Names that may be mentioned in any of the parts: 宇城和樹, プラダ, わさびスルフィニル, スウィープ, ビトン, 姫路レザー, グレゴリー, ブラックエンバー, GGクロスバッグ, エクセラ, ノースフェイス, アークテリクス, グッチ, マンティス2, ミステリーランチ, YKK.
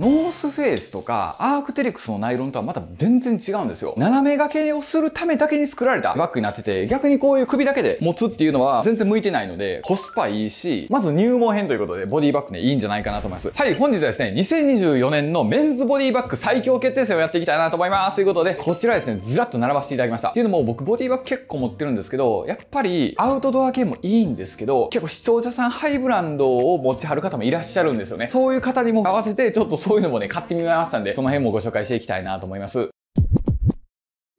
ノースフェイスとかアークテリクスのナイロンとはまた全然違うんですよ。斜め掛けをするためだけに作られたバッグになってて、逆にこういう首だけで持つっていうのは全然向いてないので、コスパいいし、まず入門編ということでボディバッグね、いいんじゃないかなと思います。はい、本日はですね、2024年のメンズボディバッグ最強決定戦をやっていきたいなと思います。ということで、こちらですね、ずらっと並ばせていただきました。っていうのも僕ボディバッグ結構持ってるんですけど、やっぱりアウトドア系もいいんですけど、結構視聴者さんハイブランドを持ちはる方もいらっしゃるんですよね。そういう方にも合わせてちょっとそういうのもね、買ってみましたんで、その辺もご紹介していきたいなと思います。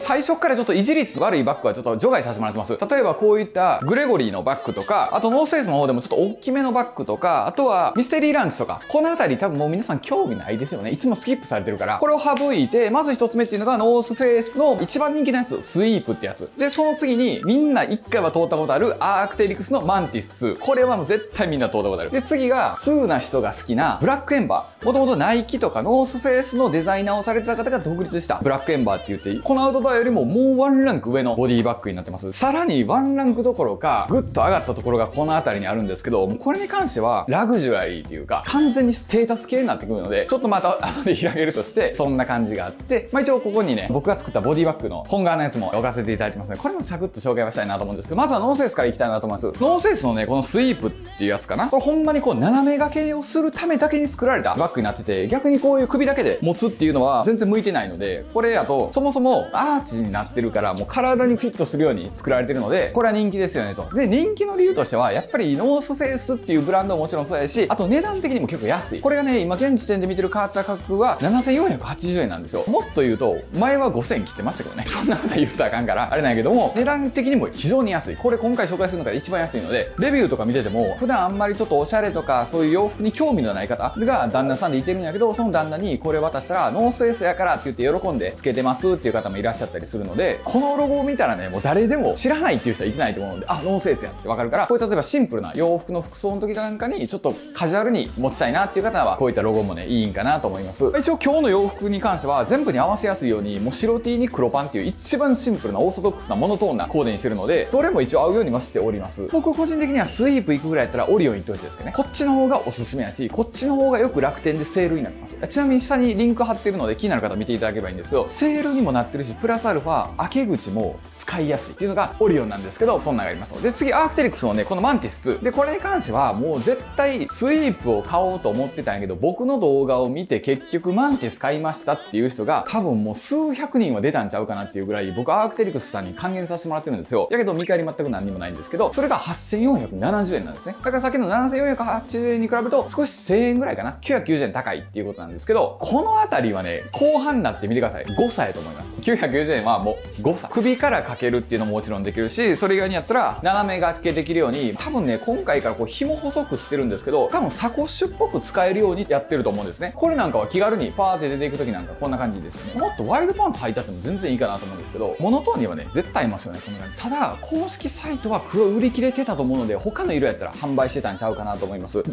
最初からちょっと維持率悪いバッグはちょっと除外させてもらってます。例えばこういったグレゴリーのバッグとか、あとノースフェイスの方でもちょっと大きめのバッグとか、あとはミステリーランチとか、この辺り多分もう皆さん興味ないですよね。いつもスキップされてるから。これを省いて、まず一つ目っていうのがノースフェイスの一番人気のやつ、スイープってやつ。で、その次にみんな一回は通ったことあるアークテリクスのマンティス2。これはもう絶対みんな通ったことある。で、次がツーな人が好きなブラックエンバー。もともとナイキとかノースフェイスのデザイナーをされてた方が独立したブラックエンバーって言っていい。このアウトドアよりももうワンランク上のボディバッグになってます。さらにワンランクどころかグッと上がったところがこの辺りにあるんですけど、これに関してはラグジュアリーというか完全にステータス系になってくるので、ちょっとまた後で開けるとして、そんな感じがあって、一応ここにね、僕が作ったボディバッグの本革のやつも置かせていただいてますね。これもサクッと紹介はしたいなと思うんですけど、まずはノースフェイスからいきたいなと思います。ノースフェイスのね、このスイープっていうやつかな、これほんまにこう斜め掛けをするためだけに作られたバッグになってて、逆にこういう首だけで持つっていうのは全然向いてないので、これやとそもそもアーチになってるからもう体にフィットするように作られてるので、これは人気ですよねと。で、人気の理由としてはやっぱりノースフェイスっていうブランドももちろんそうやし、あと値段的にも結構安い。これがね、今現時点で見てる価格は7480円なんですよ。もっと言うと前は5000切ってましたけどね、そんなこと言ったらあかんからあれなんやけども、値段的にも非常に安い。これ今回紹介する中で一番安いので、レビューとか見てても普段あんまりちょっとおしゃれとかそういう洋服に興味のない方が旦那さんでいてるんやけど、その旦那にこれ渡したらノースフェイスやからって言って喜んでつけてますっていう方もいらっしゃったりするので、このロゴを見たらね、もう誰でも知らないっていう人はいけないと思うので、あ、ノースフェイスやってわかるから、こういう例えばシンプルな洋服の服装の時なんかにちょっとカジュアルに持ちたいなっていう方はこういったロゴもね、いいんかなと思います。一応今日の洋服に関しては全部に合わせやすいように、もう白 T に黒パンっていう一番シンプルなオーソドックスなモノトーンなコーデにしてるので、どれも一応合うようにはしております。僕個人的にはスイープ行くぐらいやったらオリオン行ってほしいですけどね、こっちの方がおすすめやし、こっちの方がよく楽天でセールになります。ちなみに下にリンク貼ってるので気になる方見ていただければいいんですけど、セールにもなってるし、プラスアルファ開け口も使いやすいっていうのがオリオンなんですけど、そんなのがあります。で、次アークテリクスのね、このマンティス2で、これに関してはもう絶対スイープを買おうと思ってたんやけど、僕の動画を見て結局マンティス買いましたっていう人が多分もう数百人は出たんちゃうかなっていうぐらい、僕アークテリクスさんに還元させてもらってるんですよ。やけど見返り全く何にもないんですけど、それが8470円なんですね。だからさっきの7480円に比べると少し1000円ぐらいかな、990円高いっていうことなんですけど、この辺りはね、後半になってみてください、誤差やと思います。990円はもう誤差、首からかけるっていうのももちろんできるし、それ以外にやったら斜め掛けできるように、多分ね、今回からこう紐細くしてるんですけど、多分サコッシュっぽく使えるようにやってると思うんですね。これなんかは気軽にパーって出ていく時なんかこんな感じですよね。もっとワイルドパンツ履いちゃっても全然いいかなと思うんですけど、モノトーンにはね、絶対いますよね、この感じ。ただ公式サイトは黒売り切れてたと思うので、他の色やったら販売してたんちゃうかなと思います。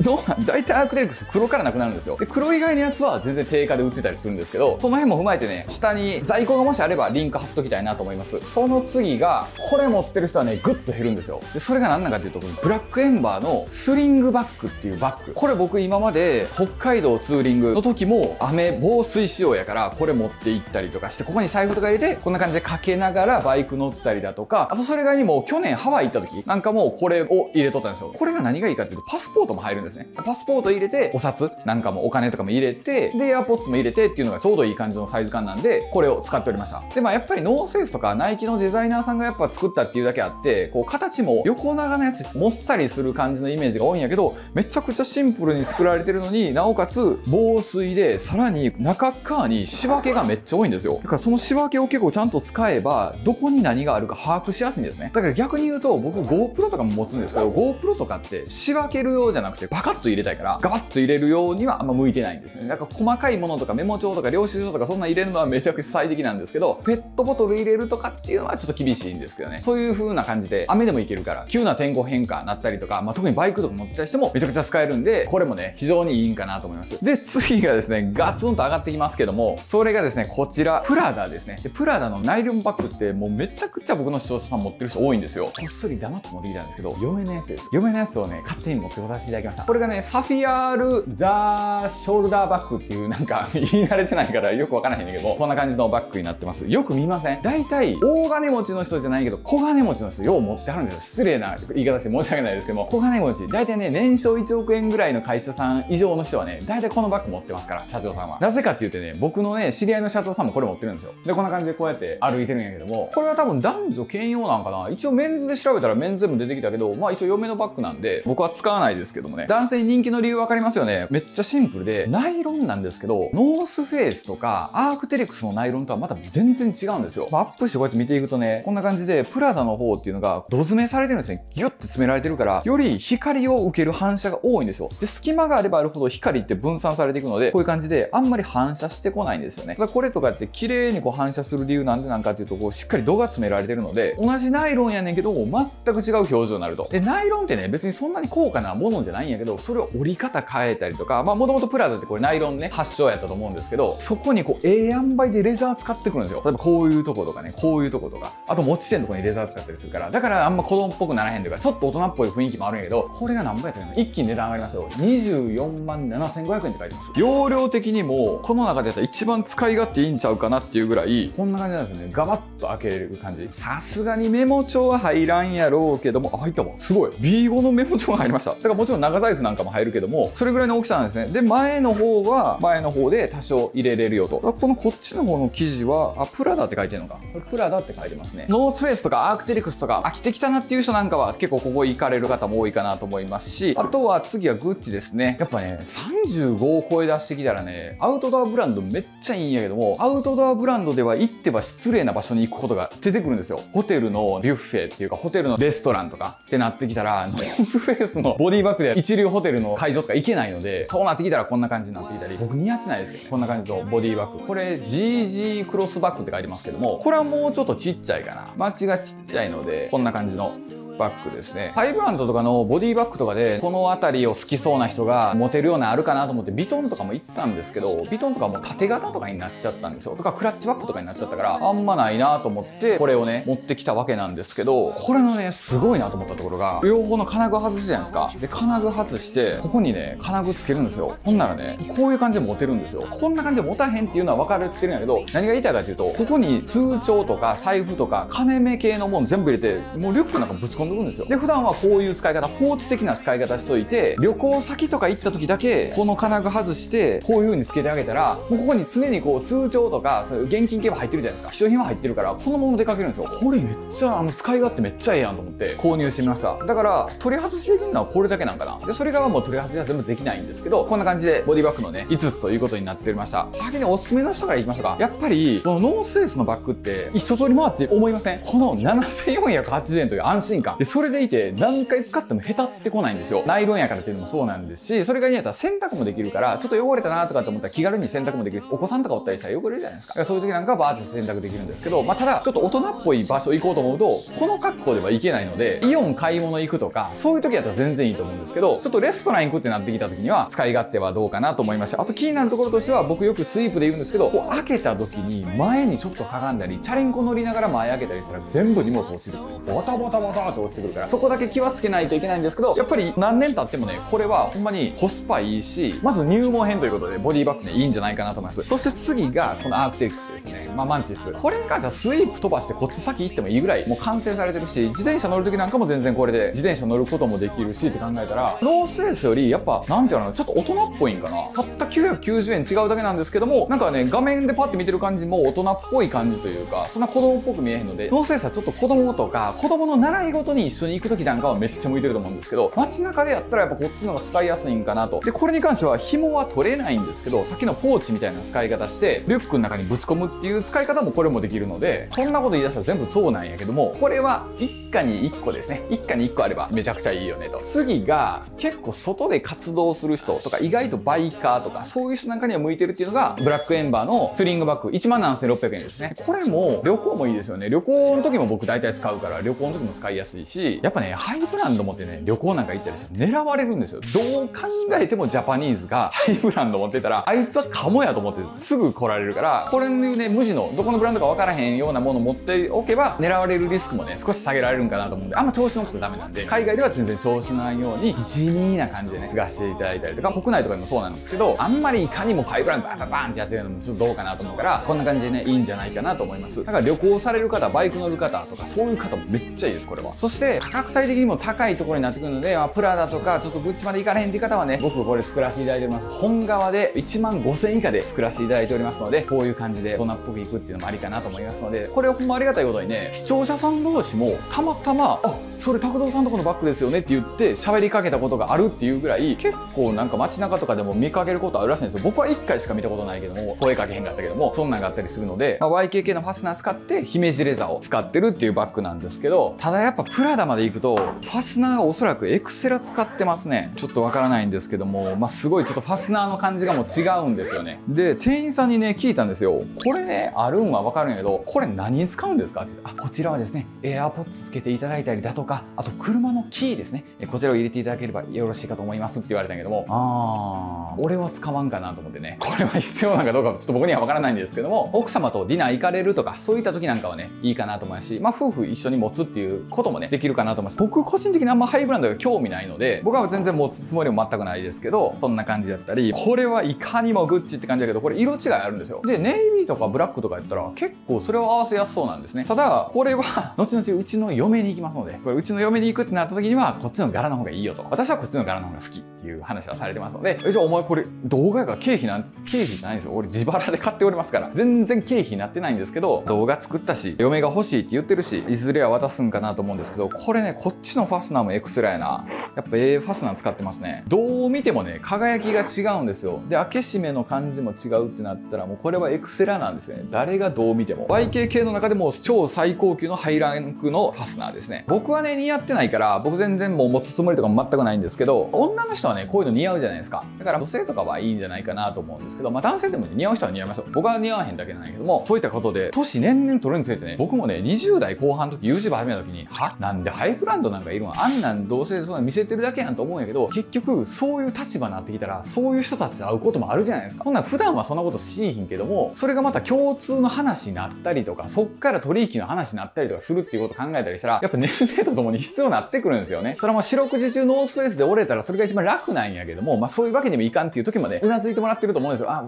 大体アークテリクス黒からなくなるんですよ。で、黒以外のやつは全然定価で売ってたりするんですけど、その辺も踏まえてね、下に在庫がもしあればリンク貼っときたいなと思います。その次がこれ持ってる人はね、グッと減るんですよ。で、それが何なのかというと、ブラックエンバーのスリングバッグっていうバッグ、これ僕今まで北海道ツーリングの時も雨防水仕様やから、これ持って行ったりとかして、ここに財布とか入れてこんな感じでかけながらバイク乗ったりだとか、あとそれ以外にも去年ハワイ行った時なんかもこれを入れとったんですよ。これが何がいいかっていうと、パスポートも入るんですね。パスポート入れてお札なんかもお金とかも入れて、でエアポッツも入れてっていうのがちょうどいい感じのサイズ感なんで、これを使っておりました。で、まあやっぱりノースフェイスとかナイキのデザイナーさんがやっぱ作ったっていうだけあって、こう形も横長のやつもっさりする感じのイメージが多いんやけど、めちゃくちゃシンプルに作られてるのに、なおかつ防水で、さらに中側に仕分けがめっちゃ多いんですよ。だからその仕分けを結構ちゃんと使えば、どこに何があるか把握しやすいんですね。だから逆に言うと、僕 GoPro とかも持つんですけど、GoPro とかって仕分けるようじゃなくてバカッと入れたいから、ガバッと入れるようにはあんま向いてないんですね。だから細かいものとかメモ帳とか領収書とかそんな入れるのはめちゃくちゃ最適なんですけど、ペットボトル入れるとかっていうのはちょっと厳しいんですけどね。そういう風な感じで雨でもいけるから急な天候変化なったりとか、まあ、特にバイクとか乗ってたりしてもめちゃくちゃ使えるんで、これもね非常にいいんかなと思います。で次がですねガツンと上がってきますけども、それがですねこちらプラダですね。でプラダのナイロンバッグってもうめちゃくちゃ僕の視聴者さん持ってる人多いんですよ。こっそり黙って持ってきたんですけど嫁のやつです。嫁のやつをね勝手に持ってこさせていただきました。これがねサフィアールザーショルダーバッグっていうなんか言い慣れてないからよくわからないんだけども、こんな感じのバッグになってます。よく見ません？大体大金持ちの人じゃないけど小金持ちの人よう持ってはるんですよ。失礼な言い方して申し訳ないですけども、小金持ち大体ね年商1億円ぐらいの会社さん以上の人はね大体このバッグ持ってますから、社長さんは。なぜかっていうとね僕のね知り合いの社長さんもこれ持ってるんですよ。でこんな感じでこうやって歩いてるんやけども、これは多分男女兼用なんかな。一応メンズで調べたらメンズでも出てきたけど、まあ一応嫁のバッグなんで僕は使わないですけどもね。男性に人気の理由分かりますよね。めっちゃシンプルでナイロンなんですけど、ノースフェイスとかアークテリクスのナイロンとはまた全然違うんですよ。アップしてこうやって見ていくとね、こんな感じでプラダの方っていうのが土詰めされてるんですね。ギュッて詰められてるからより光を受ける反射が多いんですよ。で隙間があればあるほど光って分散されていくので、こういう感じであんまり反射してこないんですよね。ただこれとかって綺麗にこう反射する理由なんでなんかっていうと、こうしっかり度が詰められてるので同じナイロンやねんけど全く違う表情になると。でナイロンってね別にそんなに高価なものじゃないんやけど、それを折り方変えたりとか、まあもともとプラダってこれナイロンね発祥やったと思うんですけど、そこにこうええ塩梅でレザー使ってくるんですよ。例えばこういうとことかね、こういうとことか、あと持ち手のとこにレザー使ったりするから、だからあんま子供っぽくならへんというかちょっと大人っぽい雰囲気もあるんやけど、これが何倍やったかな、一気に値段上がりましたよ。24万7500円って書いてます。容量的にもこの中でやったら一番使い勝手いいんちゃうかなっていうぐらいこんな感じなんですね。ガバッと開けれる感じ。さすがにメモ帳は入らんやろうけども、あ、入ったもん。すごい B5 のメモ帳が入りました。だからもちろん長財布なんかも入るけどもそれぐらいの大きさなんですね。で前の方は前の方で多少入れれるよと。このこっちの方の生地はあプラダって書いてるのか、これプラダって書いてますね。ノースフェイスとかアークテリクスとか飽きてきたなっていう人なんかは結構ここ行かれる方も多いかなと思いますし、あとは次はグッチですね。やっぱね35を超え出してきたらねアウトドアブランドめっちゃいいんやけども、アウトドアブランドでは行っては失礼な場所に行くことが出てくるんですよ。ホテルのビュッフェっていうかホテルのレストランとかってなってきたらノースフェイスのボディバッグで一流ホテルの会場とか行けないので、そうなってきたらこんな感じになっていたり、僕似合ってないですけど、ね、こんな感じのボディバッグ、これ GG クロスバッグって書いてますけども、これはもうちょっとちっちゃいかな。マッチがちっちゃいのでこんな感じのバッグですね。ハイブランドとかのボディバッグとかでこの辺りを好きそうな人が持てるようなあるかなと思ってビトンとかも行ったんですけど、ビトンとかも縦型とかになっちゃったんですよ。とかクラッチバッグとかになっちゃったからあんまないなと思ってこれをね持ってきたわけなんですけど、これのねすごいなと思ったところが、両方の金具外すじゃないですか。で金具外してここにね金具つけるんですよ。ほんならねこういう感じで持てるんですよ。こんな感じで持たへんっていうのは分かれてるんやけど、何が言いたいかっていうと、ここに通帳とか財布とか金目系のもん全部入れてもうリュックなんかぶち込んでんですよ。で普段はこういう使い方、ポーチ的な使い方しといて、旅行先とか行った時だけこの金具外してこういう風につけてあげたら、もうここに常にこう通帳とかそういう現金系も入ってるじゃないですか。貴重品は入ってるからこのまま出かけるんですよ。これめっちゃ使い勝手めっちゃええやんと思って購入してみました。だから取り外しできるのはこれだけなんかな。でそれがもう取り外しは全部できないんですけど、こんな感じでボディバッグのね5つということになっておりました。先におすすめの人からいきましたか。やっぱりこのノースフェイスのバッグって一通り回って思いません？この7480円という安心感で、それでいて何回使ってもへたってこないんですよ。ナイロンやからっていうのもそうなんですし、それが嫌だったら洗濯もできるから、ちょっと汚れたなとかって思ったら気軽に洗濯もできるし、お子さんとかおったりしたら汚れるじゃないですか。だからそういう時なんかバーって洗濯できるんですけど、まあ、ただちょっと大人っぽい場所行こうと思うとこの格好ではいけないので、イオン買い物行くとかそういう時だったら全然いいと思うんですけど、ちょっとレストラン行くってなってきた時には使い勝手はどうかなと思いました。あと気になるところとしては、僕よくスイープで言うんですけど、こう開けた時に前にちょっとかがんだりチャリンコ乗りながら前開けたりしたら全部荷物落ちてくる、ボタボタボタって落ちてくるから、そこだけ気はつけないといけないんですけど、やっぱり何年経ってもねこれはほんまにコスパいいし、まず入門編ということでボディバッグねいいんじゃないかなと思います。そして次がこのアークテリクスですね。まあマンティス、これに関してはスイープ飛ばしてこっち先行ってもいいぐらいもう完成されてるし、自転車乗る時なんかも全然これで自転車乗ることもできるしって考えたら、ノースフェイスよりやっぱなんていうのちょっと大人っぽいんかな。たった990円違うだけなんですけども、なんかね画面でパッて見てる感じも大人っぽい感じというか、そんな子供っぽく見えへんので、ノースフェイスはちょっと子供とか子供の習い事に一緒に行く時なんかはめっちゃ向いてると思うんですけど、街中でやったらやっぱこっちの方が使いやすいんかなと。でこれに関しては紐は取れないんですけど、さっきのポーチみたいな使い方してリュックの中にぶち込むっていうに使い方もこれもできるので、そんなこと言い出したら全部そうなんやけども、これは一家に1個ですね。一家に1個あればめちゃくちゃいいよねと。次が結構外で活動する人とか、意外とバイカーとかそういう人なんかには向いてるっていうのがブラックエンバーのスリングバッグ 17,600 円ですね。これも旅行もいいですよね。旅行の時も僕大体使うから、旅行の時も使いやすいし、やっぱねハイブランド持ってね旅行なんか行ったりして狙われるんですよ。どう考えてもジャパニーズがハイブランド持ってたら、あいつはカモやと思ってすぐ来られるから、これにね無地のどこのブランドか分からへんようなもの持っておけば狙われるリスクもね少し下げられるんかなと思うんで、あんま調子乗ってダメなんで、海外では全然調子ないように地味な感じでね過ごしていただいたりとか、国内とかでもそうなんですけど、あんまりいかにもハイブランドバンバンバンってやってるのもちょっとどうかなと思うから、こんな感じでねいいんじゃないかなと思います。だから旅行される方、バイク乗る方とかそういう方もめっちゃいいです、これは。そして価格帯的にも高いところになってくるので、プラダとかちょっとグッチまで行かれへんっていう方はね、僕これ作らせていただいております。本革で15,000円以下で作らせていただいておりますので、こういう感じで大人っぽくいくっていうのもありかなと思いますので、これはほんまありがたいことにね、視聴者さん同士もたまたま「あ、それ拓三さんのとこのバッグですよね」って言って喋りかけたことがあるっていうぐらい、結構なんか街中とかでも見かけることあるらしいんですよ。僕は1回しか見たことないけども、声かけへんかったけども、そんなんがあったりするので、YKK のファスナー使って姫路レザーを使ってるっていうバッグなんですけど、ただやっぱプラダまで行くとファスナーがおそらくエクセラ使ってますね。ちょっとわからないんですけども、すごいちょっとファスナーの感じがもう違うんですよね。で店員さんにね聞いたんですよ。これねあるんはわかるんやけど、これ何に使うんですかって。あ、こちらはですね AirPods つけていただいたりだとか、あと車のキーですね、こちらを入れていただければよろしいかと思いますって言われたんやけども、あー俺は使わんかなと思ってね、これは必要なのかどうかちょっと僕にはわからないんですけども、奥様とディナー行かれるとかそういった時なんかはねいいかなと思いますし、夫婦一緒に持つっていうこともねできるかなと思います。僕個人的にあんまハイブランドが興味ないので、僕は全然持つつもりも全くないですけど、そんな感じだったり、これはいかにもグッチって感じだけど、これ色違いあるんですよ。でネイビーとかブラックとかやったら結構それを合わせやすそうなんですね。ただこれは後々うちの嫁に行きますので、これうちの嫁に行くってなった時にはこっちの柄の方がいいよと、私はこっちの柄の方が好きっていう話はされてますので、じゃあお前これ動画やから経費じゃないんですよ、俺自腹で買っておりますから全然経費になってないんですけど、動画作ったし嫁が欲しいって言ってるし、いずれは渡すんかなと思うんですけど、これねこっちのファスナーもエクセラやな、やっぱ A ファスナー使ってますね。どう見てもね輝きが違うんですよ。で開け閉めの感じも違うってなったら、もうこれはエクセラなんですよね。誰がどう見ても YKK の中でも超最高級のハイランクのファスナーですね。僕はね似合ってないから、僕全然もう持つつもりとかも全くないんですけど、女の人はねこういうの似合うじゃないですか。だから女性とかはいいんじゃないかなと思うんですけど、男性でも、ね、似合う人は似合いますよ。僕は似合わへんだけなんだけども、そういったことで年年々取るにつれてね、僕もね20代後半の時 YouTube 始めた時に、はなんでハイブランドなんかいるの、あんなんどうせそんな見せてるだけやんと思うんやけど、結局そういう立場になってきたらそういう人たちと会うこともあるじゃないですか。そんな普段はそんなことしいひんけども、それがまた共通の話になったりとか、そっから取引の話になったりとかするっていうことを考えたりしたら、やっぱ年齢とともに必要になってくるんですよね。それはもう四六時中ノースフェイスで折れたらそれが一番楽なんやけども、そういうわけにもいかんっていう時までうなずいてもらってると思うんですよ。あ、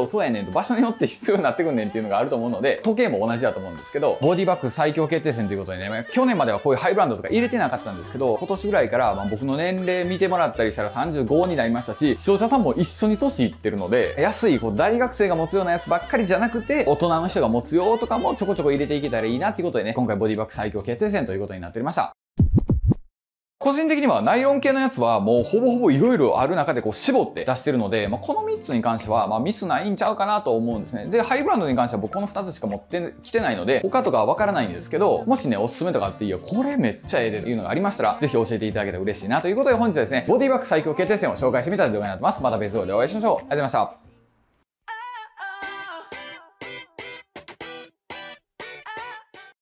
そうやねんと、場所によって必要になってくんねんっていうのがあると思うので、時計も同じだと思うんですけど、ボディバッグ最強決定戦ということでね、去年まではこういうハイブランドとか入れてなかったんですけど、今年ぐらいから僕の年齢見てもらったりしたら35になりましたし、視聴者さんも一緒に年いってるので、安いこう大学生が持つようなやつばっかりじゃなくて大人の人が持つよとかもちょこちょこ入れていけたらいいなっていうことでね、今回ボディバッグ最強決定戦ということになっておりました。個人的にはナイロン系のやつはもうほぼほぼいろいろある中でこう絞って出してるので、この3つに関してはミスないんちゃうかなと思うんですね。でハイブランドに関しては僕この2つしか持ってきてないので、他とかはわからないんですけど、もしねおすすめとかあって、いやこれめっちゃええでっていうのがありましたら、ぜひ教えていただけたら嬉しいなということで、本日はですねボディバッグ最強決定戦を紹介してみた動画になってます。また別動画でお会いしましょう。ありがとうございました。